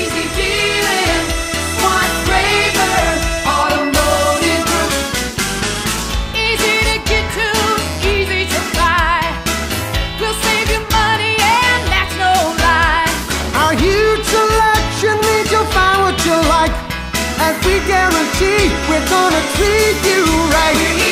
easy feeling. Swant Graber, automotive group. Easy to get to, easy to buy. We'll save you money and that's no lie. Our huge selection means you'll find what you like. As we guarantee, we're gonna treat you right.